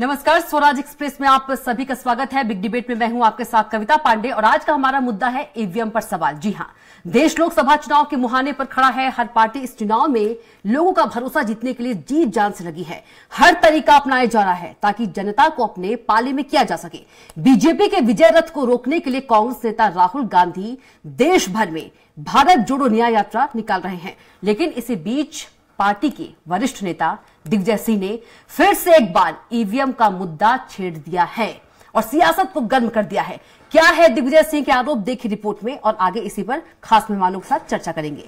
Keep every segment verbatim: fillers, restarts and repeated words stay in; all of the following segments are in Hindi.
नमस्कार, स्वराज एक्सप्रेस में आप सभी का स्वागत है। बिग डिबेट में मैं हूं आपके साथ कविता पांडे और आज का हमारा मुद्दा है ईवीएम पर सवाल। जी हां, देश लोकसभा चुनाव के मुहाने पर खड़ा है। हर पार्टी इस चुनाव में लोगों का भरोसा जीतने के लिए जी जान से लगी है। हर तरीका अपनाया जा रहा है ताकि जनता को अपने पाले में किया जा सके। बीजेपी के विजय रथ को रोकने के लिए कांग्रेस नेता राहुल गांधी देश भर में भारत जोड़ो न्याय यात्रा निकाल रहे हैं, लेकिन इसी बीच पार्टी के वरिष्ठ नेता दिग्विजय सिंह ने फिर से एक बार ईवीएम का मुद्दा छेड़ दिया है और सियासत को गर्म कर दिया है। क्या है दिग्विजय सिंह के आरोप, देखिए रिपोर्ट में, और आगे इसी पर खास मेहमानों के साथ चर्चा करेंगे।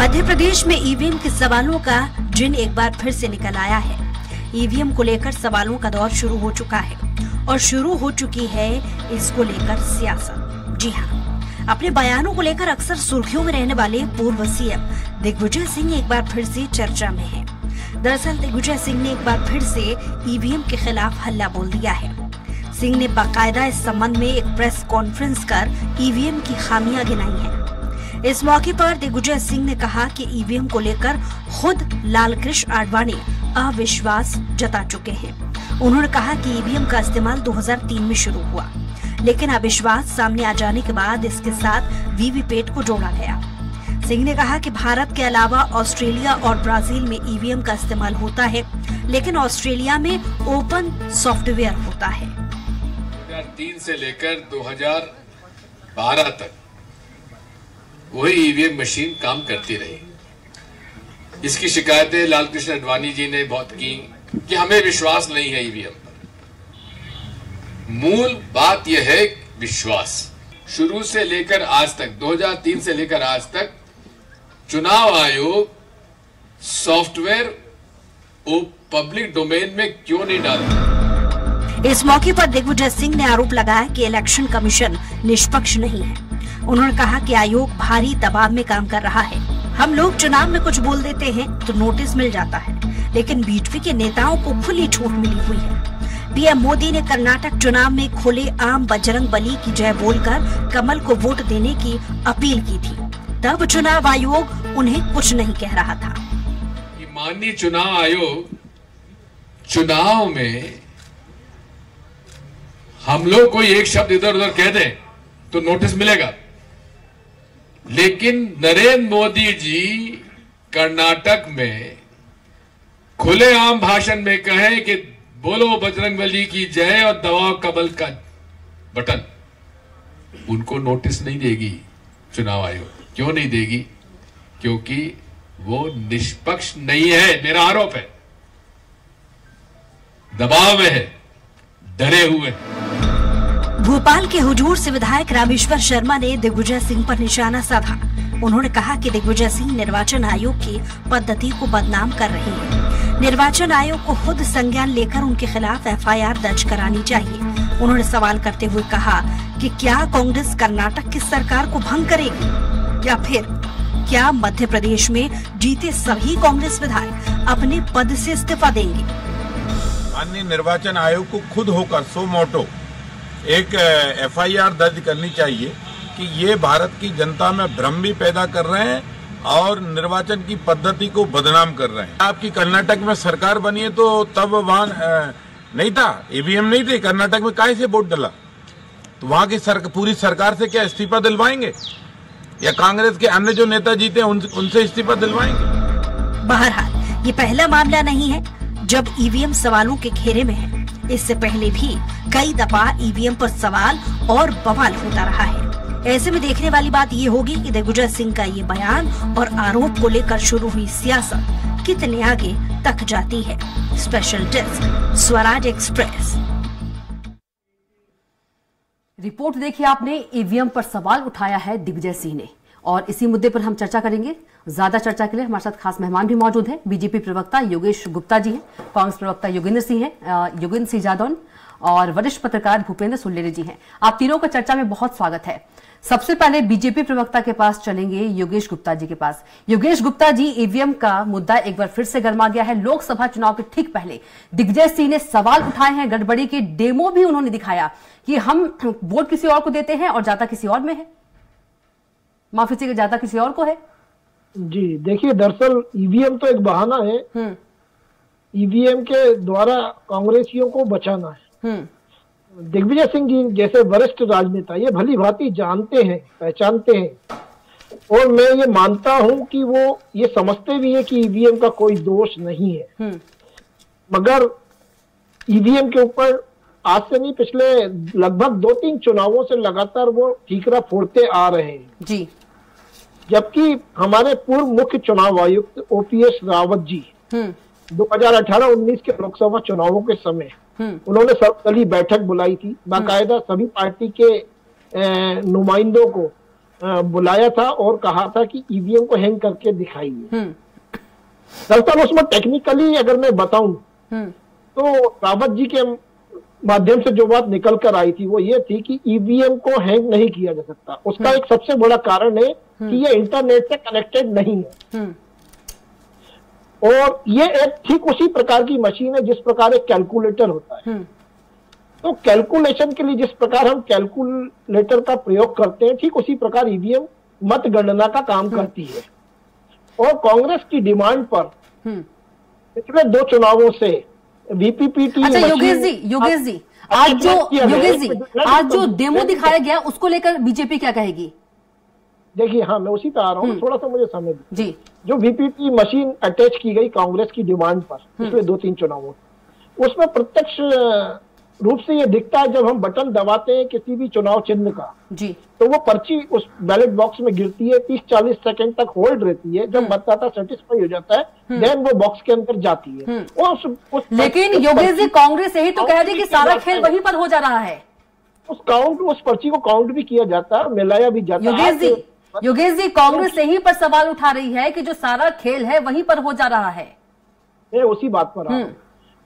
मध्य प्रदेश में ईवीएम के सवालों का जिन एक बार फिर से निकल आया है। ईवीएम को लेकर सवालों का दौर शुरू हो चुका है और शुरू हो चुकी है इसको लेकर सियासत। जी हाँ, अपने बयानों को लेकर अक्सर सुर्खियों में रहने वाले पूर्व सीएम दिग्विजय सिंह एक बार फिर से चर्चा में हैं। दरअसल दिग्विजय सिंह ने एक बार फिर से ईवीएम के खिलाफ हल्ला बोल दिया है। सिंह ने बाकायदा इस संबंध में एक प्रेस कॉन्फ्रेंस कर ईवीएम की खामियां गिनाई हैं। इस मौके पर दिग्विजय सिंह ने कहा कि ईवीएम को लेकर खुद लाल कृष्ण आडवाणी अविश्वास जता चुके हैं। उन्होंने कहा कि ईवीएम का इस्तेमाल दो हज़ार तीन में शुरू हुआ, लेकिन अविश्वास सामने आ जाने के बाद इसके साथ वीवीपैट को जोड़ा गया। सिंह ने कहा कि भारत के अलावा ऑस्ट्रेलिया और ब्राजील में ईवीएम का इस्तेमाल होता है, लेकिन ऑस्ट्रेलिया में ओपन सॉफ्टवेयर होता है। दो हज़ार तीन से लेकर दो हज़ार बारह तक वही ईवीएम मशीन काम करती रही। इसकी शिकायतें लाल कृष्ण अडवाणी जी ने बहुत की कि हमें विश्वास नहीं है ईवीएम। मूल बात यह है विश्वास। शुरू से लेकर आज तक, दो हज़ार तीन से लेकर आज तक, चुनाव आयोग सॉफ्टवेयर पब्लिक डोमेन में क्यों नहीं डालता। इस मौके पर दिग्विजय सिंह ने आरोप लगाया कि इलेक्शन कमीशन निष्पक्ष नहीं है। उन्होंने कहा कि आयोग भारी दबाव में काम कर रहा है। हम लोग चुनाव में कुछ बोल देते हैं तो नोटिस मिल जाता है, लेकिन बीजेपी के नेताओं को खुली छूट मिली हुई है। पीएम मोदी ने कर्नाटक चुनाव में खुले आम बजरंग बली की जय बोलकर कमल को वोट देने की अपील की थी, तब चुनाव आयोग उन्हें कुछ नहीं कह रहा था। माननीय चुनाव आयोग चुनाव में हम लोग कोई एक शब्द इधर उधर कह दें तो नोटिस मिलेगा, लेकिन नरेंद्र मोदी जी कर्नाटक में खुले आम भाषण में कहे कि बोलो बजरंग बली की जय और दबाओ कमल का बटन, उनको नोटिस नहीं देगी चुनाव आयोग। क्यों नहीं देगी? क्योंकि वो निष्पक्ष नहीं है। मेरा आरोप है, दबाव में है, डरे हुए। भोपाल के हुजूर से विधायक रामेश्वर शर्मा ने दिग्विजय सिंह पर निशाना साधा। उन्होंने कहा कि दिग्विजय सिंह निर्वाचन आयोग की पद्धति को बदनाम कर रहे हैं। निर्वाचन आयोग को खुद संज्ञान लेकर उनके खिलाफ एफआईआर दर्ज करानी चाहिए। उन्होंने सवाल करते हुए कहा कि क्या कांग्रेस कर्नाटक की सरकार को भंग करेगी, या फिर क्या मध्य प्रदेश में जीते सभी कांग्रेस विधायक अपने पद से इस्तीफा देंगे। माननीय निर्वाचन आयोग को खुद होकर सो मोटो एक एफआईआर दर्ज करनी चाहिए कि ये भारत की जनता में भ्रम भी पैदा कर रहे हैं और निर्वाचन की पद्धति को बदनाम कर रहे हैं। आपकी कर्नाटक में सरकार बनी है तो तब वहाँ नहीं था, ईवीएम नहीं थे, कर्नाटक में काहे से वोट डाला, तो वहाँ की सरक, पूरी सरकार से क्या इस्तीफा दिलवाएंगे, या कांग्रेस के अन्य जो नेता जीते हैं उन, उनसे इस्तीफा दिलवाएंगे। बहरहाल ये पहला मामला नहीं है जब ईवीएम सवालों के घेरे में है। इससे पहले भी कई दफा ईवीएम पर सवाल और बवाल होता रहा है। ऐसे में देखने वाली बात ये होगी कि दिग्विजय सिंह का ये बयान और आरोप को लेकर शुरू हुई सियासत कितने आगे तक जाती है। Special desk, Swaraj express. Report देखिए आपने, ईवीएम पर सवाल उठाया है दिग्विजय सिंह ने और इसी मुद्दे पर हम चर्चा करेंगे। ज्यादा चर्चा के लिए हमारे साथ खास मेहमान भी मौजूद हैं। बीजेपी प्रवक्ता योगेश गुप्ता जी हैं, कांग्रेस प्रवक्ता योगेंद्र सिंह हैं, योगिंद्र सिंह यादव और वरिष्ठ पत्रकार भूपेंद्र सोलेरे जी हैं। आप तीनों का चर्चा में बहुत स्वागत है। सबसे पहले बीजेपी प्रवक्ता के पास चलेंगे, योगेश गुप्ता जी के पास। योगेश गुप्ता जी, ईवीएम का मुद्दा एक बार फिर से गर्मा गया है। लोकसभा चुनाव के ठीक पहले दिग्विजय सिंह ने सवाल उठाए हैं, गड़बड़ी के डेमो भी उन्होंने दिखाया कि हम वोट किसी और को देते हैं और जाता किसी और में है, माफी से जाता किसी और को है। जी देखिए, दरअसल ईवीएम तो एक बहाना है। ईवीएम के द्वारा कांग्रेसियों को बचाना है। दिग्विजय सिंह जी जैसे वरिष्ठ राजनेता ये भली भांति जानते हैं, पहचानते हैं, और मैं ये मानता हूं कि वो ये समझते भी है कि ईवीएम का कोई दोष नहीं है, मगर ईवीएम के ऊपर आज से नहीं पिछले लगभग दो तीन चुनावों से लगातार वो ठीकरा फोड़ते आ रहे हैं जी। जबकि हमारे पूर्व मुख्य चुनाव आयुक्त ओ. पी. एस. रावत जी दो हज़ार अठारह उन्नीस के लोकसभा चुनावों के समय उन्होंने सर्वदलीय बैठक बुलाई थी, बाकायदा सभी पार्टी के नुमाइंदों को बुलाया था और कहा था कि ईवीएम को हैंग करके दिखाइए। दरअसल उसमें टेक्निकली अगर मैं बताऊं तो रावत जी के माध्यम से जो बात निकल कर आई थी वो ये थी कि ईवीएम को हैंग नहीं किया जा सकता। उसका एक सबसे बड़ा कारण है कि ये इंटरनेट से कनेक्टेड नहीं है और ये एक ठीक उसी प्रकार की मशीन है जिस प्रकार एक कैलकुलेटर होता है। तो कैलकुलेशन के लिए जिस प्रकार हम कैलकुलेटर का प्रयोग करते हैं ठीक उसी प्रकार ईवीएम मतगणना का काम करती है। और कांग्रेस की डिमांड पर पिछले दो चुनावों से वीपीपीटी। अच्छा योगेश जी, योगेश जी आज जो योगेश जी आज जो डेमो दिखाया गया उसको लेकर बीजेपी क्या कहेगी? देखिए, हाँ मैं उसी पे आ रहा हूँ, थोड़ा सा मुझे समय जी। जो वीपीपी मशीन अटैच की गई कांग्रेस की डिमांड पर पिछले दो तीन चुनावों उसमें प्रत्यक्ष रूप से ये दिखता है जब हम बटन दबाते हैं किसी भी चुनाव चिन्ह का जी तो वो पर्ची उस बैलेट बॉक्स में गिरती है, तीस चालीस सेकंड तक होल्ड रहती है, जब मतदाता सेटिस्फाई हो जाता है देन वो बॉक्स के अंदर जाती है। और उस, उस लेकिन योगेश जी कांग्रेस यही तो कह रही है कि सारा खेल वहीं पर हो जा रहा है। उस काउंट उस पर्ची को काउंट भी किया जाता है, मिलाया भी जाता है। योगेश जी योगेश जी कांग्रेस यहीं पर सवाल उठा रही है कि जो सारा खेल है वहीं पर हो जा रहा है। मैं उसी बात पर आ रहा हूँ।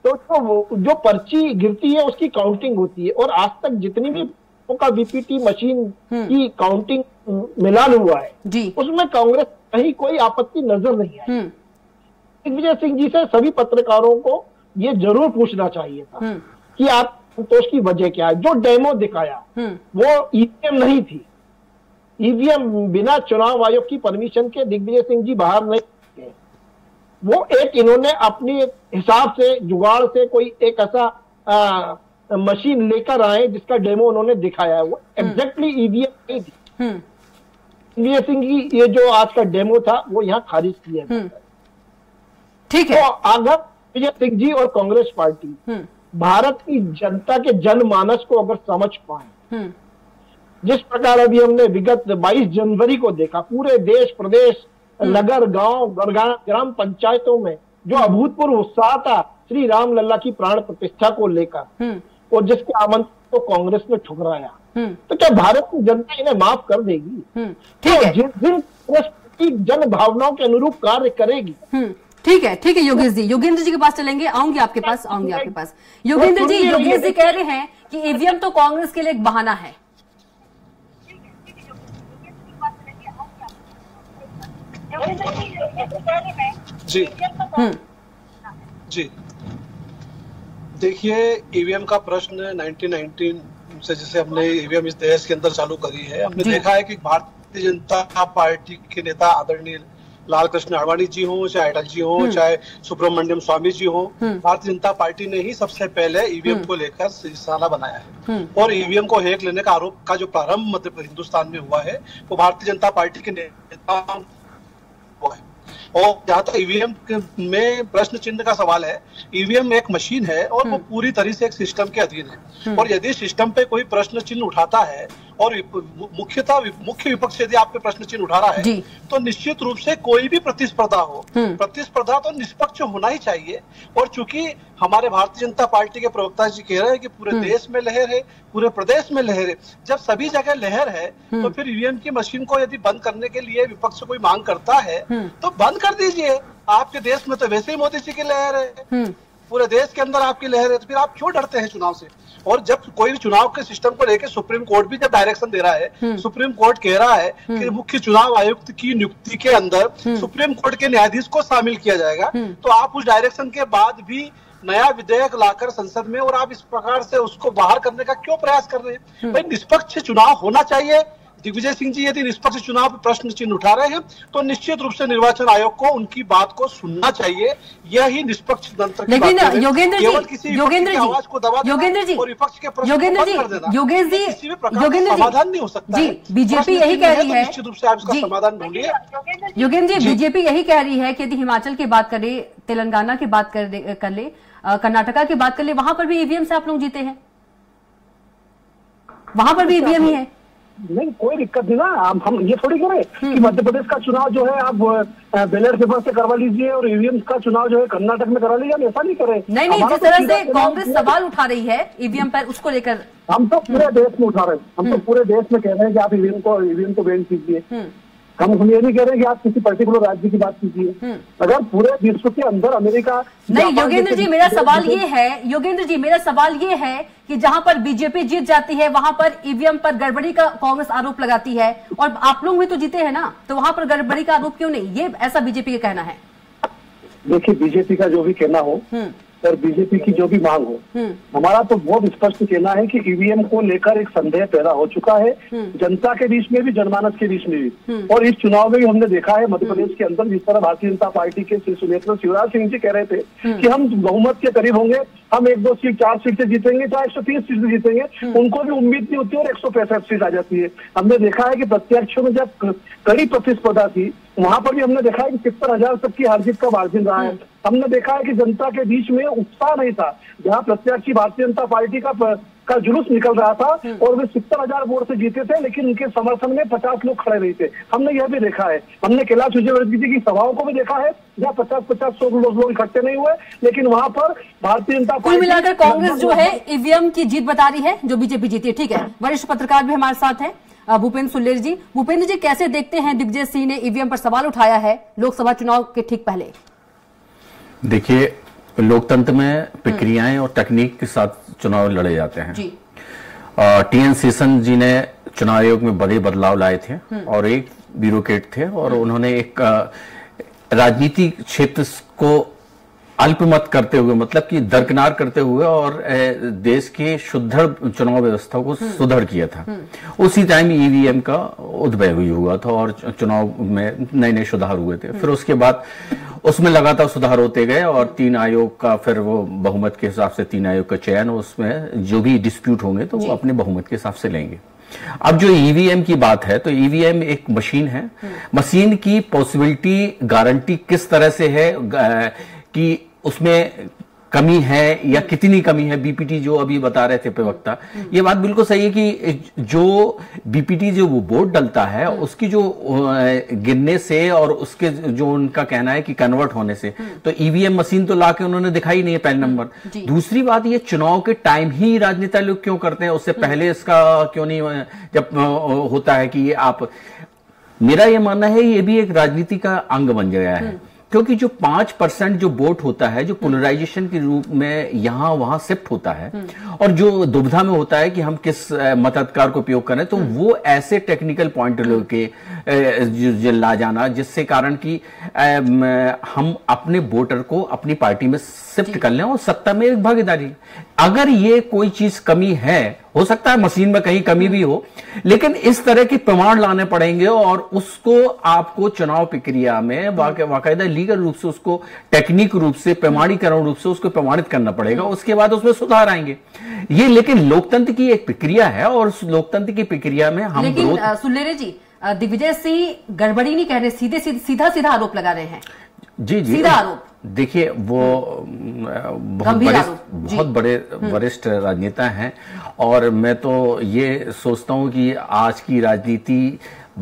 तो जो, जो पर्ची गिरती है उसकी काउंटिंग होती है और आज तक जितनी भी का वीपीटी मशीन की काउंटिंग मिलान हुआ है जी। उसमें कांग्रेस कहीं कोई आपत्ति नजर नहीं आई। दिग्विजय सिंह जी से सभी पत्रकारों को ये जरूर पूछना चाहिए था कि आप संतोष की वजह क्या है। जो डेमो दिखाया वो ईवीएम नहीं थी, ईवीएम बिना चुनाव आयोग की परमिशन के दिग्विजय सिंह जी बाहर नहीं, वो एक इन्होंने अपने हिसाब से जुगाड़ से कोई एक ऐसा आ, मशीन लेकर आए जिसका डेमो उन्होंने दिखाया है, वो एग्जैक्टली ईवीएम नहीं थी। दिग्विजय सिंह जी ये जो आज का डेमो था वो यहाँ खारिज किया गया। ठीक है, तो अगर दिग्विजय सिंह जी और कांग्रेस पार्टी भारत की जनता के जनमानस को अगर समझ पाए, जिस प्रकार अभी हमने विगत बाईस जनवरी को देखा पूरे देश प्रदेश नगर गांव ग्राम पंचायतों में जो अभूतपूर्व उत्साह था श्री राम लल्ला की प्राण प्रतिष्ठा को लेकर और जिसके आमंत्रण को कांग्रेस ने ठुकराया, तो क्या भारत की जनता इन्हें माफ कर देगी? ठीक है, जिस दिन कांग्रेस की जन भावनाओं के अनुरूप कार्य करेगी। ठीक है, ठीक है योगेश जी, योगेंद्र जी के पास चलेंगे, आऊंगी आपके पास, आऊंगी आपके पास। योगेंद्र जी, योगेश जी कह रहे हैं कि ईवीएम तो कांग्रेस के लिए एक बहाना है। जी जी देखिए, ईवीएम का प्रश्न उन्नीस सौ उन्नीस से जैसे हमने ईवीएम इस देश के अंदर चालू करी है, हमने देखा है कि भारतीय जनता पार्टी के नेता आदरणीय लाल कृष्ण आडवाणी जी हों, चाहे अटल जी हों, चाहे सुब्रहमण्यम स्वामी जी हों, भारतीय जनता पार्टी ने ही सबसे पहले ईवीएम को लेकर सिलसिला बनाया है। और ईवीएम को हैक लेने का आरोप का जो प्रारंभ मध्य हिंदुस्तान में हुआ है वो भारतीय जनता पार्टी के नेता है। और जहाँ तक ईवीएम में प्रश्न चिन्ह का सवाल है, ईवीएम एक मशीन है और वो पूरी तरह से एक सिस्टम के अधीन है। और यदि सिस्टम पे कोई प्रश्न चिन्ह उठाता है और मुख्यतः मुख्य विपक्ष यदि आप पे प्रश्न चिन्ह उठा रहा है तो निश्चित रूप से कोई भी प्रतिस्पर्धा हो, प्रतिस्पर्धा तो निष्पक्ष होना ही चाहिए। और चूंकि हमारे भारतीय जनता पार्टी के प्रवक्ता जी कह रहे हैं कि पूरे देश में लहर है, पूरे प्रदेश में लहर है, जब सभी जगह लहर है तो फिर ईवीएम की मशीन को यदि बंद करने के लिए विपक्ष कोई मांग करता है तो बंद कर दीजिए। आपके देश में तो वैसे ही मोदी जी की लहर है, पूरे देश के अंदर आपकी लहर है, तो फिर आप क्यों डरते हैं चुनाव से? और जब कोई भी चुनाव के सिस्टम को लेकर सुप्रीम कोर्ट भी जब डायरेक्शन दे रहा है, सुप्रीम कोर्ट कह रहा है कि मुख्य चुनाव आयुक्त की नियुक्ति के अंदर सुप्रीम कोर्ट के न्यायाधीश को शामिल किया जाएगा, तो आप उस डायरेक्शन के बाद भी नया विधेयक लाकर संसद में और आप इस प्रकार से उसको बाहर करने का क्यों प्रयास कर रहे हैं? भाई निष्पक्ष चुनाव होना चाहिए, दिग्विजय सिंह जी यदि निष्पक्ष चुनाव पर प्रश्न चिन्ह उठा रहे हैं तो निश्चित रूप से निर्वाचन आयोग को उनकी बात को सुनना चाहिए। यही निष्पक्ष तंत्र की बात है। योगेंद्र जी, योगेंद्र जी, आवाज को दबा देना और विपक्ष के प्रश्न को बंद कर देना, योगेश जी, किसी भी प्रकार का समाधान नहीं हो सकता है। बीजेपी यही कह रही है, निश्चित रूप से आप इसका समाधान ढूंढिए। योगेंद्र जी, बीजेपी यही कह रही है कि यदि हिमाचल की बात करें, तेलंगाना की बात कर ले, कर्नाटका की बात कर ले, वहां पर भी ईवीएम से आप लोग जीते हैं, वहां पर भी ईवीएम ही है, नहीं कोई दिक्कत नहीं ना। हम, हम ये थोड़ी करें कि मध्य प्रदेश का चुनाव जो है आप बैलेट पेपर से करवा लीजिए और ईवीएम का चुनाव जो है कर्नाटक में करवा लीजिए, हम ऐसा नहीं करें। नहीं नहीं, जिस तरह से कांग्रेस सवाल उठा रही है ईवीएम पर, उसको लेकर हम तो पूरे देश में उठा रहे हैं, हम तो पूरे देश में कह रहे हैं कि आप ईवीएम को ईवीएम को बैन कीजिए। हम हम ये नहीं कह रहे हैं कि आप किसी पर्टिकुलर राज्य की बात कीजिए, अगर पूरे विश्व के अंदर अमेरिका नहीं। योगेंद्र जी मेरा सवाल ये है, योगेंद्र जी मेरा सवाल ये है कि जहां पर बीजेपी जीत जाती है वहां पर ईवीएम पर गड़बड़ी का कांग्रेस आरोप लगाती है, और आप लोग भी तो जीते हैं ना, तो वहां पर गड़बड़ी का आरोप क्यों नहीं, ये ऐसा बीजेपी का कहना है। देखिए बीजेपी का जो भी कहना हो और बीजेपी की जो भी मांग हो, हमारा तो बहुत स्पष्ट कहना है कि ईवीएम को लेकर एक संदेह पैदा हो चुका है जनता के बीच में भी, जनमानस के बीच में भी, और इस चुनाव में भी हमने देखा है मध्य प्रदेश के अंदर जिस तरह भारतीय जनता पार्टी के सुनेता शिवराज सिंह जी कह रहे थे कि हम बहुमत के करीब होंगे, हम एक दो सीट चार सीट से जीतेंगे, चाहे एक सौ तीस सीट से जीतेंगे, उनको भी उम्मीद नहीं होती और एक सौ पैंसठ सीट आ जाती है। हमने देखा है कि प्रत्याशियों में जब कड़ी प्रतिस्पर्धा थी वहां पर भी हमने देखा है कि तिरपन हजार तक की हार जीत का मार्जिन रहा है। हमने देखा है कि जनता के बीच में उत्साह नहीं था, जहां प्रत्याशी भारतीय जनता पार्टी का का जुलूस निकल रहा था और वे सत्तर हजार वोट से जीते थे, लेकिन उनके समर्थन में पचास लोग खड़े नहीं थे। हमने यह भी देखा है, हमने कैलाश विजयवर्गीय जी की सभाओं को भी देखा है जहां पचास पचास सौ लोग इकट्ठे नहीं हुए, लेकिन वहां पर भारतीय जनता पार्टी। मिलाकर कांग्रेस जो है ईवीएम की जीत बता रही है जो बीजेपी जीती है, ठीक है। वरिष्ठ पत्रकार भी हमारे साथ है भूपेंद्र सोलेर जी। भूपेंद्र जी, कैसे देखते हैं दिग्विजय सिंह ने ईवीएम पर सवाल उठाया है लोकसभा चुनाव के ठीक पहले? देखिए लोकतंत्र में प्रक्रियाएं और तकनीक के साथ चुनाव लड़े जाते हैं। टी एन सेशन जी ने चुनाव आयोग में बड़े बदलाव लाए थे और एक ब्यूरोक्रेट थे और उन्होंने एक राजनीति क्षेत्र को अल्पमत करते हुए, मतलब कि दरकिनार करते हुए, और देश के सुदृढ़ चुनाव व्यवस्था को सुदृढ़ किया था। उसी टाइम ईवीएम का उदय हुई हुआ था और चुनाव में नए नए सुधार हुए थे। फिर उसके बाद उसमें लगातार सुधार होते गए और तीन आयोग का, फिर वो बहुमत के हिसाब से तीन आयोग का चयन, उसमें जो भी डिस्प्यूट होंगे तो वो अपने बहुमत के हिसाब से लेंगे। अब जो ईवीएम की बात है तो ईवीएम एक मशीन है, मशीन की पॉसिबिलिटी गारंटी किस तरह से है कि उसमें कमी है या कितनी कमी है। बीपीटी जो अभी बता रहे थे प्रवक्ता, ये बात बिल्कुल सही है कि जो बीपीटी जो वो बोर्ड डलता है उसकी जो गिरने से और उसके जो उनका कहना है कि कन्वर्ट होने से, तो ईवीएम मशीन तो लाके उन्होंने दिखाई नहीं है पहले नंबर। दूसरी बात, ये चुनाव के टाइम ही राजनेता लोग क्यों करते हैं, उससे पहले इसका क्यों नहीं, जब होता है कि ये आप, मेरा ये मानना है ये भी एक राजनीति का अंग बन गया है, क्योंकि जो पांच परसेंट जो वोट होता है जो पोलराइजेशन के रूप में यहां वहां शिफ्ट होता है और जो दुविधा में होता है कि हम किस मताधिकार को उपयोग करें, तो वो ऐसे टेक्निकल पॉइंट लेके ला जाना जिससे कारण कि हम अपने वोटर को अपनी पार्टी में शिफ्ट कर लें और सत्ता में एक भागीदारी। अगर ये कोई चीज कमी है, हो सकता है मशीन में कहीं कमी भी हो, लेकिन इस तरह के प्रमाण लाने पड़ेंगे और उसको आपको चुनाव प्रक्रिया में बाकायदा लीगल रूप से उसको टेक्निक रूप से प्रमाणीकरण रूप से उसको प्रमाणित करना पड़ेगा, उसके बाद उसमें सुधार आएंगे ये। लेकिन लोकतंत्र की एक प्रक्रिया है और लोकतंत्र की प्रक्रिया में हम, लेकिन सुलेरे जी, दिग्विजय सिंह गड़बड़ी नहीं कह रहे, सीधे सीधा सीधा आरोप लगा रहे हैं। जी जी, सीधा आरोप। देखिए वो बहुत बड़े बहुत बड़े वरिष्ठ राजनेता हैं और मैं तो ये सोचता हूं कि आज की राजनीति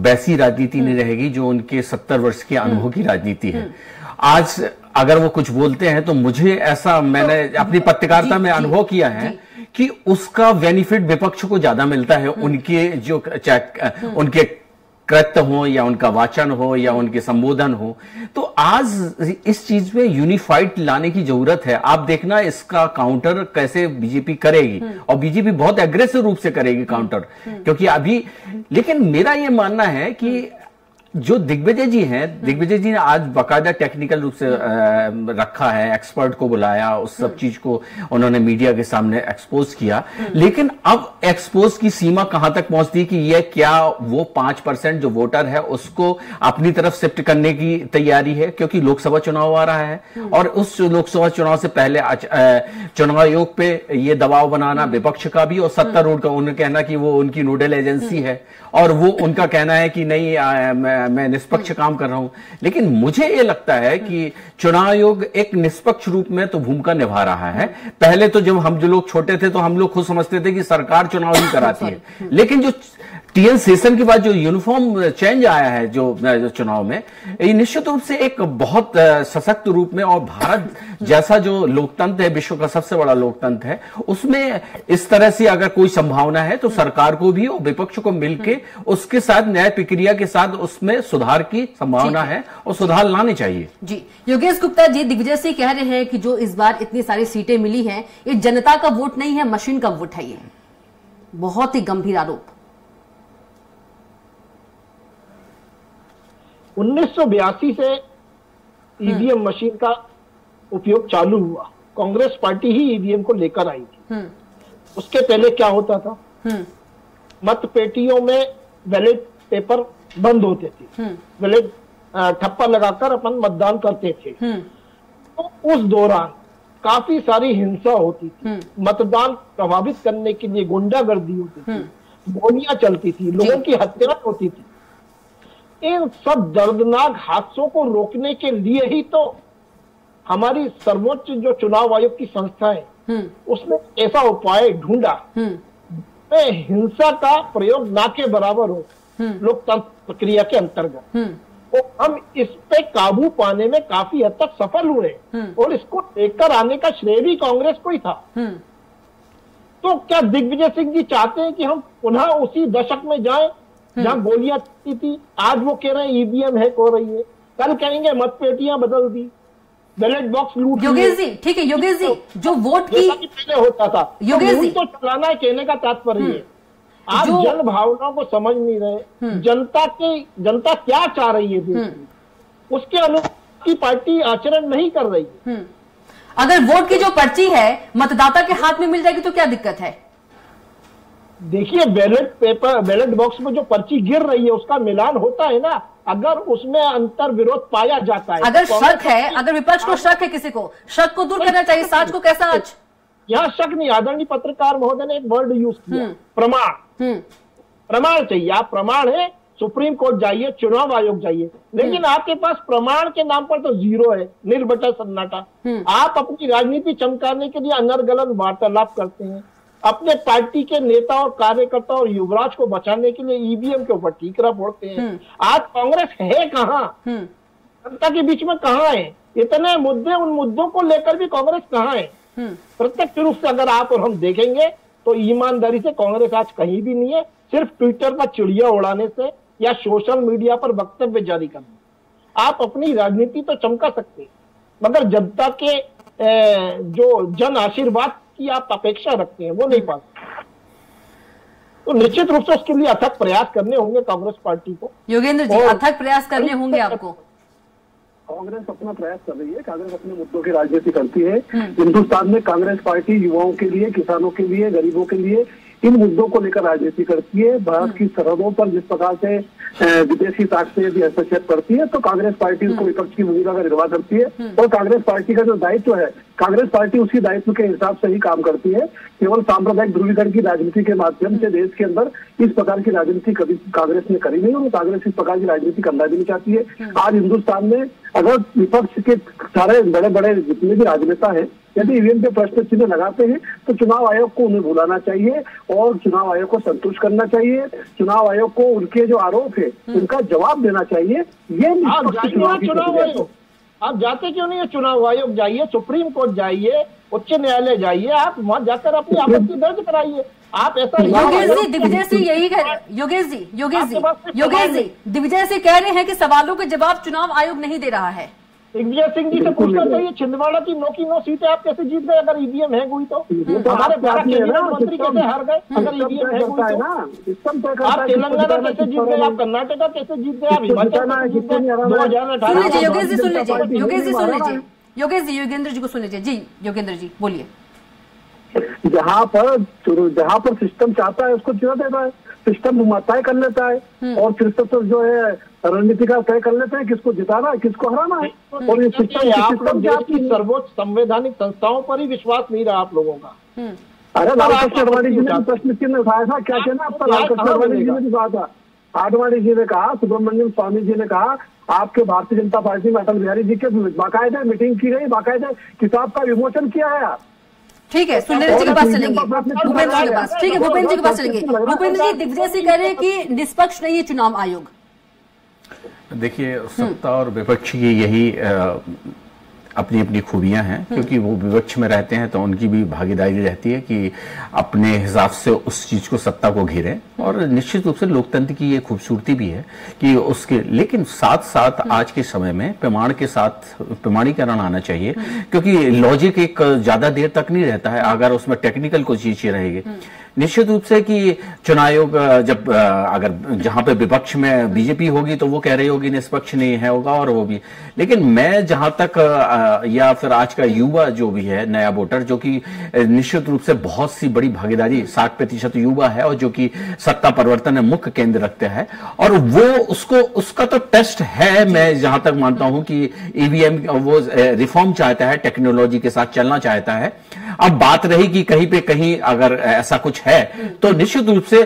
वैसी राजनीति नहीं रहेगी जो उनके सत्तर वर्ष के अनुभव की राजनीति है। आज अगर वो कुछ बोलते हैं तो मुझे ऐसा, मैंने अपनी पत्रकारिता में अनुभव किया है कि उसका बेनिफिट विपक्ष को ज्यादा मिलता है, उनके जो उनके कृत्य हो या उनका वाचन हो या उनके संबोधन हो। तो आज इस चीज में यूनिफाइड लाने की जरूरत है। आप देखना इसका काउंटर कैसे बीजेपी करेगी और बीजेपी बहुत एग्रेसिव रूप से करेगी काउंटर, क्योंकि अभी, लेकिन मेरा ये मानना है कि जो दिग्विजय जी हैं, दिग्विजय जी ने आज बाकायदा टेक्निकल रूप से रखा है, एक्सपर्ट को बुलाया, उस सब चीज को उन्होंने मीडिया के सामने एक्सपोज किया, लेकिन अब एक्सपोज की सीमा कहां तक पहुंचती है कि ये क्या वो पांच परसेंट जो वोटर है उसको अपनी तरफ शिफ्ट करने की तैयारी है, क्योंकि लोकसभा चुनाव आ रहा है और उस लोकसभा चुनाव से पहले चुनाव आयोग पे ये दबाव बनाना विपक्ष का भी और सत्तारूढ़ का, उन्हें कहना कि वो उनकी नोडल एजेंसी है और वो उनका कहना है कि नहीं मैं निष्पक्ष काम कर रहा हूं, लेकिन मुझे ये लगता है कि चुनाव आयोग एक निष्पक्ष रूप में तो भूमिका निभा रहा है। पहले तो जब हम जो लोग छोटे थे तो हम लोग खुद समझते थे कि सरकार चुनाव ही कराती है, लेकिन जो टी एन सेशन के बाद जो यूनिफॉर्म चेंज आया है जो, जो चुनाव में, ये निश्चित रूप से एक बहुत सशक्त रूप में, और भारत जैसा जो लोकतंत्र है, विश्व का सबसे बड़ा लोकतंत्र है, उसमें इस तरह से अगर कोई संभावना है तो सरकार को भी और विपक्ष को मिलकर उसके साथ न्याय प्रक्रिया के साथ उसमें सुधार की संभावना है और सुधार लाने चाहिए। जी, योगेश गुप्ता जी, दिग्विजय सिंह कह रहे हैं कि जो इस बार इतनी सारी सीटें मिली हैं, ये जनता का वोट नहीं है, मशीन का वोट है, ये बहुत ही गंभीर आरोप। उन्नीस सौ बयासी से ईवीएम मशीन का उपयोग चालू हुआ, कांग्रेस पार्टी ही ईवीएम को लेकर आई थी। उसके पहले क्या होता था, मतपेटियों में बैलेट पेपर बंद होते थे, बैलेट ठप्पा लगाकर अपन मतदान करते थे, तो उस दौरान काफी सारी हिंसा होती थी, मतदान प्रभावित करने के लिए गुंडागर्दी होती थी, गोलियां चलती थी, लोगों की हत्याएं होती थी। इन सब दर्दनाक हादसों को रोकने के लिए ही तो हमारी सर्वोच्च जो चुनाव आयोग की संस्था है उसने ऐसा उपाय ढूंढा में हिंसा का प्रयोग ना के बराबर हो लोकतंत्र प्रक्रिया के अंतर्गत, और हम इस पे काबू पाने में काफी हद तक सफल हुए और इसको लेकर आने का श्रेय भी कांग्रेस को ही था। तो क्या दिग्विजय सिंह जी चाहते हैं कि हम पुनः उसी दशक में जाएं जहाँ गोलियां चलती थी? आज वो कह रहे हैं ईवीएम हैक हो रही है, कल कहेंगे मतपेटियां बदल दी, बैलेट बॉक्स लूट। योगेश जी, ठीक है, योगेश जी, जो वोट की पहले होता था, योगेश जी तो चलाना है, कहने का तात्पर्य है आप जन भावनाओं को समझ नहीं रहे, जनता के जनता क्या चाह रही है देश में उसके अनुसार की पार्टी आचरण नहीं कर रही है। अगर वोट की जो पर्ची है मतदाता के हाथ में मिल जाएगी तो क्या दिक्कत है? देखिए, बैलेट पेपर बैलेट बॉक्स में जो पर्ची गिर रही है उसका मिलान होता है ना, अगर उसमें अंतर विरोध पाया जाता है, अगर शक है, अगर विपक्ष को शक है, किसी को शक को दूर करना चाहिए, साच को कैसा आज? यहाँ शक नहीं, आदरणीय पत्रकार महोदय ने एक वर्ड यूज किया, प्रमाण, प्रमाण चाहिए। आप प्रमाण है, सुप्रीम कोर्ट जाइए, चुनाव आयोग जाइए, लेकिन आपके पास प्रमाण के नाम पर तो जीरो है, निर्बटा सन्नाटा। आप अपनी राजनीति चमकाने के लिए अनर्गल वार्तालाप करते हैं, अपने पार्टी के नेता और कार्यकर्ता और युवराज को बचाने के लिए ईवीएम के ऊपर ठीकरा फोड़ते हैं। आज कांग्रेस है कहाँ, जनता के बीच में कहाँ है? इतने मुद्दे, उन मुद्दों को लेकर भी कांग्रेस कहाँ है? प्रत्यक्ष रूप से अगर आप और हम देखेंगे तो ईमानदारी से कांग्रेस आज कहीं भी नहीं है, सिर्फ ट्विटर पर चिड़िया उड़ाने से या सोशल मीडिया पर वक्तव्य जारी करने। आप अपनी राजनीति तो चमका सकते हैं, मगर जनता के जो जन आशीर्वाद की आप अपेक्षा रखते हैं वो नहीं पा सकते, तो निश्चित रूप से उसके लिए अथक प्रयास करने होंगे कांग्रेस पार्टी को। योगेंद्र जी, अथक प्रयास करने होंगे आपको। कांग्रेस अपना प्रयास कर रही है, कांग्रेस अपने मुद्दों की राजनीति करती है। हिंदुस्तान में कांग्रेस पार्टी युवाओं के लिए, किसानों के लिए, गरीबों के लिए, इन मुद्दों को लेकर राजनीति करती है। भारत की सरहदों पर जिस प्रकार से विदेशी ताकतें भी हस्तक्षेप करती है, तो कांग्रेस पार्टी उसको विपक्ष की भूमिका का निर्वाह करती है, और कांग्रेस पार्टी का जो दायित्व है, कांग्रेस पार्टी उसी दायित्व के हिसाब से ही काम करती है। केवल सांप्रदायिक ध्रुवीकरण की राजनीति के माध्यम से देश के अंदर इस प्रकार की राजनीति कभी कांग्रेस ने करी नहीं, और कांग्रेस इस प्रकार की राजनीति करना भी नहीं चाहती है। आज हिंदुस्तान में अगर विपक्ष के सारे बड़े बड़े जितने भी राजनेता है यदि ईवीएम पे प्रश्न चिन्ह लगाते हैं तो चुनाव आयोग को उन्हें भुलाना चाहिए और चुनाव आयोग को संतुष्ट करना चाहिए, चुनाव आयोग को उनके जो आरोप है उनका जवाब देना चाहिए। ये चुनाव आयोग आप जाते क्यों नहीं है? चुनाव आयोग जाइए, सुप्रीम कोर्ट जाइए, उच्च न्यायालय जाइए, आप वहां जाकर अपनी आपत्ति दर्ज कराइए। आप ऐसा योगेश जी, दिग्विजय सिंह यही कह रहे हैं। योगेश जी, योगेश जी, योगेश जी, दिग्विजय सिंह कह रहे हैं कि सवालों के जवाब चुनाव आयोग नहीं दे रहा है। दिग्विजय सिंह जी से पूछना चाहिए छिंदवाड़ा की नो की नो सीटें आप कैसे जीत गए अगर ईवीएम है कोई तो? हमारे बारह कैबिनेट मंत्री कैसे हार गए अगर ईवीएम है कोई तो? आप तेलंगाना कैसे जीत गए, आप कर्नाटका कैसे जीत गए, आप हिमाचल जीत गए दो हजार अठारह योगेश जी सुन लीजिए योगेश जी सुन लीजिए योगेश जी योगेंद्र जी को सुन लीजिए जी योगेंद्र जी बोलिए। जहाँ पर जहाँ पर सिस्टम चाहता है उसको चुना देता है, सिस्टम तय कर लेता है और फिर तो जो है रणनीति का तय कर लेते हैं किसको जिताना है किसको हराना है। और ये सिस्टम आप लोग देश की सर्वोच्च संवैधानिक संस्थाओं पर ही विश्वास नहीं रहा आप लोगों का। अरे लाल कृष्ण आडवाणी जी ने प्रश्न चिन्ह उठाया था, क्या कहना आपका? लाल कृष्ण आडवाणी जी ने भी कहा था, आडवाणी जी ने कहा, सुब्रमण्यम स्वामी जी ने कहा आपके भारतीय जनता पार्टी में अटल बिहारी जी के बाकायदा मीटिंग की गई, बाकायदा किताब का विमोचन किया है। ठीक है सुंदर जी के पास चलेंगे, भूपेंद्र जी के पास, ठीक है भूपेंद्र जी के पास चलेंगे। भूपेंद्र जी दिग्विजय सिंह कह रहे हैं कि निष्पक्ष नहीं है चुनाव आयोग। देखिए सत्ता और विपक्ष की यही अपनी अपनी खूबियां हैं, क्योंकि वो विपक्ष में रहते हैं तो उनकी भी भागीदारी रहती है कि अपने हिसाब से उस चीज को सत्ता को घेरें, और निश्चित रूप से लोकतंत्र की ये खूबसूरती भी है कि उसके, लेकिन साथ साथ आज के समय में प्रमाण के साथ प्रमाणीकरण आना चाहिए, क्योंकि लॉजिक एक ज्यादा देर तक नहीं रहता है अगर उसमें टेक्निकल कोई चीज रहेगी। निश्चित रूप से कि चुनाव आयोग जब अगर जहां पे विपक्ष में बीजेपी होगी तो वो कह रही होगी निष्पक्ष नहीं है होगा, और वो भी, लेकिन मैं जहां तक या फिर आज का युवा जो भी है नया वोटर जो कि निश्चित रूप से बहुत सी बड़ी भागीदारी साठ प्रतिशत युवा है और जो कि सत्ता परिवर्तन में मुख्य केंद्र रखते हैं, और वो उसको उसका तो टेस्ट है। मैं जहां तक मानता हूं कि ईवीएम वो रिफॉर्म चाहता है, टेक्नोलॉजी के साथ चलना चाहता है। अब बात रही कि कहीं पे कहीं अगर ऐसा कुछ है तो निश्चित रूप से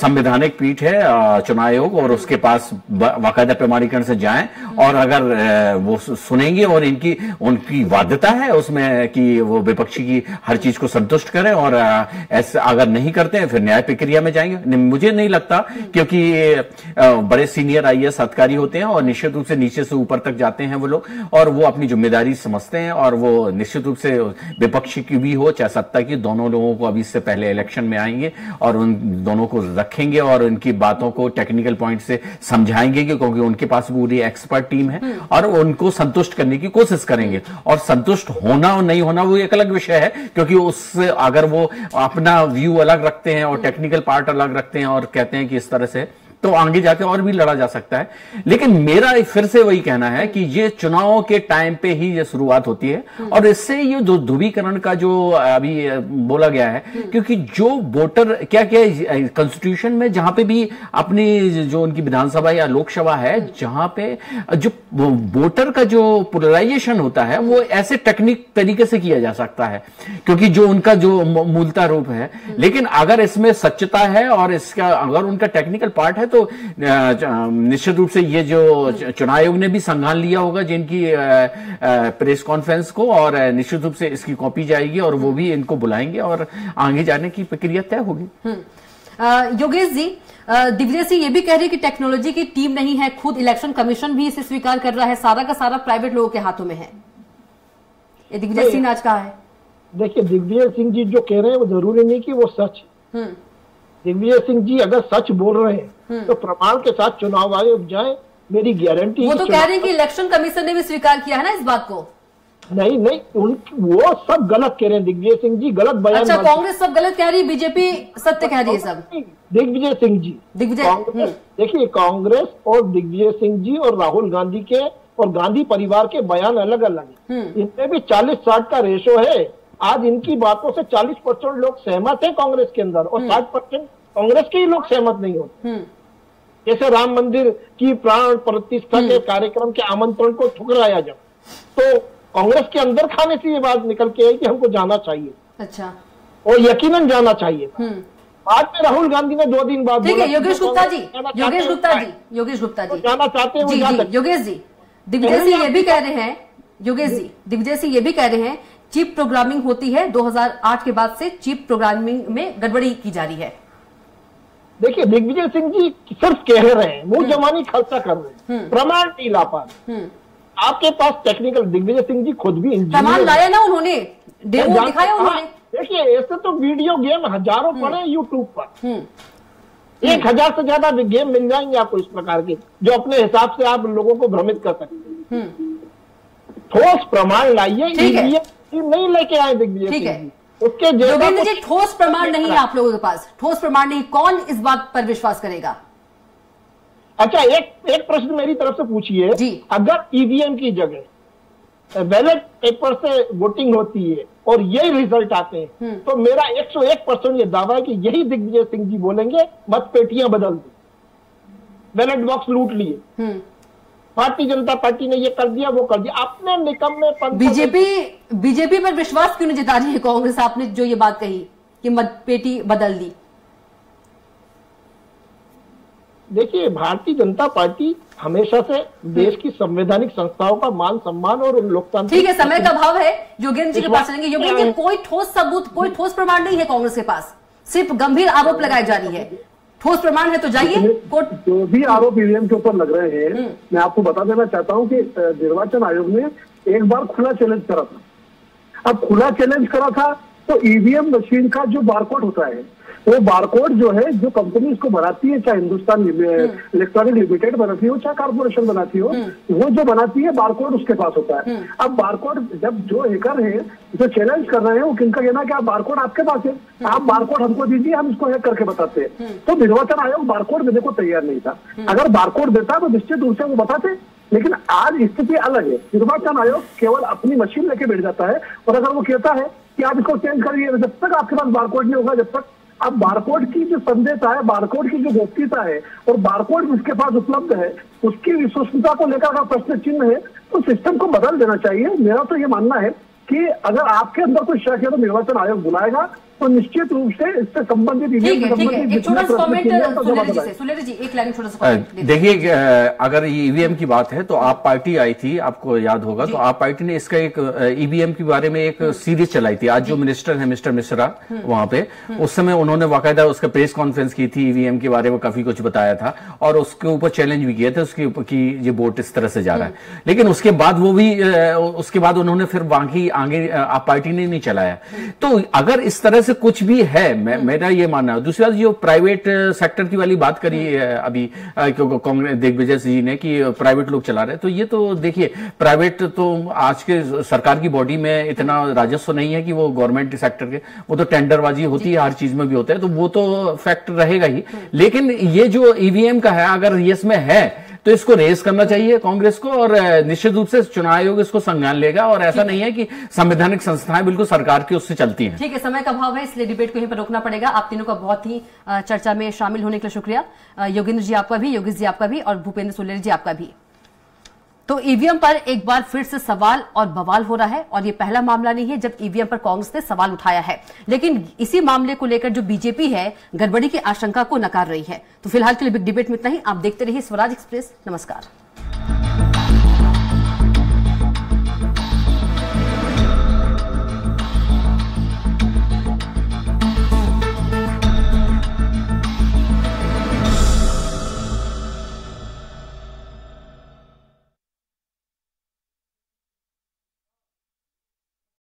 संवैधानिक पीठ है चुनाव आयोग और उसके पास बाकायदा प्रमाणीकरण से जाए, और अगर वो सुनेंगे और इनकी उनकी बाध्यता है उसमें कि वो विपक्षी की हर चीज को संतुष्ट करें, और ऐसा अगर नहीं करते हैं फिर न्याय प्रक्रिया में जाएंगे। मुझे नहीं लगता, क्योंकि बड़े सीनियर आईएएस अधिकारी होते हैं और निश्चित रूप से नीचे से ऊपर तक जाते हैं वो लोग, और वो अपनी जिम्मेदारी समझते हैं, और वो निश्चित रूप से विपक्षी की भी हो चाहे सत्ता की, दोनों लोगों को अभी इससे पहले इलेक्शन में आएंगे और उन दोनों को रखेंगे और उनकी बातों को टेक्निकल पॉइंट से समझाएंगे, क्योंकि उनके पास पूरी एक्सपर्ट टीम है और उनको संतुष्ट करने की कोशिश करेंगे। और संतुष्ट होना और नहीं होना वो एक अलग विषय है, क्योंकि उससे अगर वो अपना व्यू अलग रखते हैं और टेक्निकल पार्ट अलग रखते हैं और कहते हैं कि इस तरह से, तो आगे जाके और भी लड़ा जा सकता है। लेकिन मेरा फिर से वही कहना है कि ये चुनाव के टाइम पे ही ये शुरुआत होती है, और इससे ये जो ध्रुवीकरण का जो अभी बोला गया है, क्योंकि जो वोटर क्या क्या कॉन्स्टिट्यूशन में जहां पे भी अपनी जो उनकी विधानसभा या लोकसभा है जहां पे जो वोटर का जो पोलराइजेशन होता है वो ऐसे टेक्निक तरीके से किया जा सकता है, क्योंकि जो उनका जो मूलता रूप है। लेकिन अगर इसमें सच्चता है और इसका अगर उनका टेक्निकल पार्ट है तो निश्चित रूप से ये जो चुनाव आयोग ने भी संज्ञान लिया होगा जिनकी प्रेस कॉन्फ्रेंस को, और निश्चित रूप से इसकी कॉपी जाएगी और वो भी इनको बुलाएंगे और आगे जाने की प्रक्रिया तय होगी। योगेश जी, दिग्विजय सिंह ये भी कह रहे हैं कि टेक्नोलॉजी की टीम नहीं है, खुद इलेक्शन कमीशन भी इसे स्वीकार कर रहा है, सारा का सारा प्राइवेट लोगों के हाथों में है, ये दिग्विजय सिंह ने आज कहा है। देखिए दिग्विजय सिंह जी जो कह रहे हैं वो जरूरी नहीं कि वो सच, दिग्विजय सिंह जी अगर सच बोल रहे हैं तो प्रमाण के साथ चुनाव आयोग जाए, मेरी गारंटी। वो तो कह रहे हैं कि इलेक्शन कमीशन ने भी स्वीकार किया है ना इस बात को। नहीं नहीं उन वो सब गलत कह रहे हैं, दिग्विजय सिंह जी गलत बयान। अच्छा, कांग्रेस सब गलत कह रही है, बीजेपी सत्य कह रही है सब। दिग्विजय सिंह जी, दिग्विजय देखिए कांग्रेस और दिग्विजय सिंह जी और राहुल गांधी के और गांधी परिवार के बयान अलग अलग है, इनमें भी चालीस साठ का रेशो है। आज इनकी बातों से चालीस परसेंट लोग सहमत हैं कांग्रेस के अंदर और साठ परसेंट कांग्रेस के ही लोग सहमत नहीं होते। जैसे राम मंदिर की प्राण प्रतिष्ठा के कार्यक्रम के आमंत्रण को ठुकराया जब, तो कांग्रेस के अंदर खाने से ये बात निकल के आई कि हमको जाना चाहिए। अच्छा, और यकीनन जाना चाहिए। आज में राहुल गांधी ने दो दिन बाद बोला। योगेश गुप्ता जी, योगेश गुप्ता जी, योगेश गुप्ता जी जाना चाहते हैं। योगेश जी, दिग्विजय सिंह ये भी कह रहे हैं, योगेश जी दिग्विजय सिंह ये भी कह रहे हैं चीप प्रोग्रामिंग होती है, दो हजार आठ के बाद से चीप प्रोग्रामिंग में गड़बड़ी की जा रही है। देखिए दिग्विजय सिंह जी सिर्फ कह रहे हैं, मुंह जमानी खर्चा कर रहे हैं, प्रमाण नहीं ला पा रहे। आपके पास टेक्निकल, दिग्विजय सिंह जी खुद भी प्रमाण लाया ना उन्होंने, डेमो दिखाया उन्होंने। देखिए ऐसे तो वीडियो गेम हजारों पड़े यूट्यूब पर, एक हजार से ज्यादा गेम मिल जाएंगे आपको इस प्रकार के, जो अपने हिसाब से आप लोगों को भ्रमित कर सकते हैं। ठोस प्रमाण लाइए, ईवीएम नहीं लेके आए दिग्विजय सिंह जी। उसके योगेंद्र जी ठोस प्रमाण नहीं है आप लोगों के पास, ठोस प्रमाण नहीं, कौन इस बात पर विश्वास करेगा? अच्छा एक एक प्रश्न मेरी तरफ से पूछिए, अगर ईवीएम की जगह बैलेट पेपर से वोटिंग होती है और यही रिजल्ट आते हैं तो मेरा एक सौ एक परसेंट ये दावा है कि यही दिग्विजय सिंह जी बोलेंगे मत पेटियां बदल दी, बैलेट बॉक्स लूट लिए, भारतीय जनता पार्टी ने ये कर दिया वो कर दिया। आपने निकम में बीजेपी बीजेपी पर विश्वास क्यों नहीं जता रही है कांग्रेस? आपने जो ये बात कही कि मत पेटी बदल दी, देखिए भारतीय जनता पार्टी हमेशा से देश की संवैधानिक संस्थाओं का मान सम्मान और लोकतांत्रिक। ठीक है, समय का भाव है, योगेंद्र जी के पास चलेंगे। योगेंद्र जी कोई ठोस सबूत, कोई ठोस प्रमाण नहीं है कांग्रेस के पास, सिर्फ गंभीर आरोप लगाए जा रही है। ठोस प्रमाण है तो जाइए। जो भी आरोप ईवीएम के ऊपर लग रहे हैं, मैं आपको बता देना चाहता हूँ की निर्वाचन आयोग ने एक बार खुला चैलेंज करा था। अब खुला चैलेंज करा था तो ईवीएम मशीन का जो बारकोड होता है वो बारकोड जो है, जो कंपनी इसको बनाती है, चाहे हिंदुस्तान इलेक्ट्रॉनिक लिमिटेड बनाती हो चाहे कॉर्पोरेशन बनाती हो, वो जो बनाती है बारकोड उसके पास होता है। अब बारकोड जब जो हैकर है जो चैलेंज कर रहे हैं वो किनका कहना है कि आप बारकोड आपके पास है, आप बारकोड हमको दीजिए, हम इसको हैक करके बताते हैं। तो निर्वाचन आयोग बारकोड देने को तैयार नहीं था। अगर बारकोड देता तो निश्चित रूप से वो बताते, लेकिन आज स्थिति अलग है। निर्वाचन आयोग केवल अपनी मशीन लेके बैठ जाता है और अगर वो कहता है कि आप इसको चेंज करिए, जब तक आपके पास बारकोड नहीं होगा जब तक आप बारकोड की जो संदेशता है, बारकोड की जो गोपनीयता है और बारकोड जिसके पास उपलब्ध है उसकी विश्वसनीयता को लेकर अगर प्रश्न चिन्ह है तो सिस्टम को बदल देना चाहिए। मेरा तो ये मानना है कि अगर आपके अंदर कोई शक है तो निर्वाचन आयोग बुलाएगा तो निश्चित रूप से इससे संबंधित। देखिए अगर ये ईवीएम की बात है तो आप पार्टी आई थी, आपको याद होगा, तो आप पार्टी ने इसका एक ईवीएम के बारे में एक सीरीज चलाई थी। आज जो मिनिस्टर है मिस्टर मिश्रा वहां पे, उस समय उन्होंने वाकई उसका प्रेस कॉन्फ्रेंस की थी, ईवीएम के बारे में काफी कुछ बताया था और उसके ऊपर चैलेंज भी किया था उसके ऊपर की ये वोट इस तरह से जा रहा है। लेकिन उसके बाद वो भी उसके बाद उन्होंने फिर बाकी आगे आप पार्टी ने नहीं चलाया। तो अगर इस तरह से कुछ भी है, मैं, मेरा ये मानना है। दूसरी बात जो प्राइवेट सेक्टर की वाली बात करी अभी कांग्रेस दिग्विजय सिंह जी ने कि प्राइवेट लोग चला रहे, तो ये तो देखिए प्राइवेट तो आज के सरकार की बॉडी में इतना राजस्व नहीं है कि वो गवर्नमेंट सेक्टर के, वो तो टेंडरबाजी होती है, हर चीज में भी होता है, तो वो तो फैक्ट रहेगा ही। लेकिन ये जो ईवीएम का है अगर ये इसमें है तो इसको रेस करना चाहिए कांग्रेस को और निश्चित रूप से चुनाव आयोग इसको संज्ञान लेगा और ऐसा नहीं है कि संवैधानिक संस्थाएं बिल्कुल सरकार की उससे चलती हैं। ठीक है, समय का अभाव है इसलिए डिबेट को यहीं पर रोकना पड़ेगा। आप तीनों का बहुत ही चर्चा में शामिल होने के लिए शुक्रिया। योगेंद्र जी आपका भी, योगेश जी आपका भी और भूपेंद्र सोलेरे जी आपका भी। तो ईवीएम पर एक बार फिर से सवाल और बवाल हो रहा है और ये पहला मामला नहीं है जब ईवीएम पर कांग्रेस ने सवाल उठाया है, लेकिन इसी मामले को लेकर जो बीजेपी है गड़बड़ी की आशंका को नकार रही है। तो फिलहाल के लिए बिग डिबेट में इतना ही। आप देखते रहिए स्वराज एक्सप्रेस। नमस्कार।